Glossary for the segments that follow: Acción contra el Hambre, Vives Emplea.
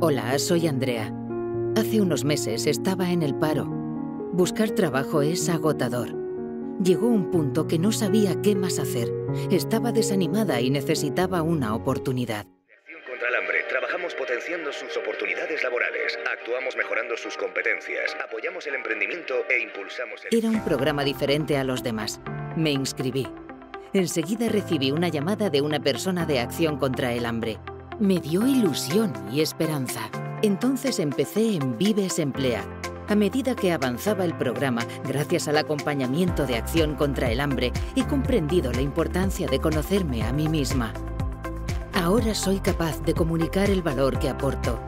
Hola, soy Andrea. Hace unos meses estaba en el paro. Buscar trabajo es agotador. Llegó un punto que no sabía qué más hacer. Estaba desanimada y necesitaba una oportunidad. Acción contra el Hambre. Trabajamos potenciando sus oportunidades laborales. Actuamos mejorando sus competencias. Apoyamos el emprendimiento e impulsamos el... Era un programa diferente a los demás. Me inscribí. Enseguida recibí una llamada de una persona de Acción contra el Hambre. Me dio ilusión y esperanza. Entonces empecé en Vives Emplea. A medida que avanzaba el programa, gracias al acompañamiento de Acción contra el Hambre, he comprendido la importancia de conocerme a mí misma. Ahora soy capaz de comunicar el valor que aporto.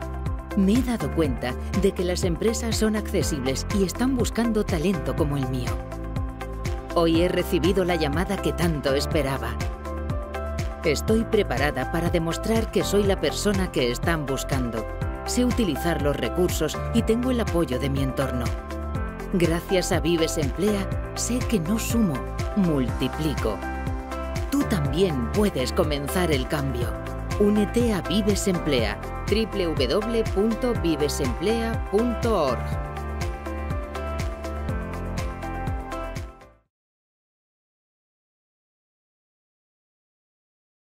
Me he dado cuenta de que las empresas son accesibles y están buscando talento como el mío. Hoy he recibido la llamada que tanto esperaba. Estoy preparada para demostrar que soy la persona que están buscando. Sé utilizar los recursos y tengo el apoyo de mi entorno. Gracias a Vives Emplea, sé que no sumo, multiplico. Tú también puedes comenzar el cambio. Únete a Vives Emplea, www.vivesemplea.org.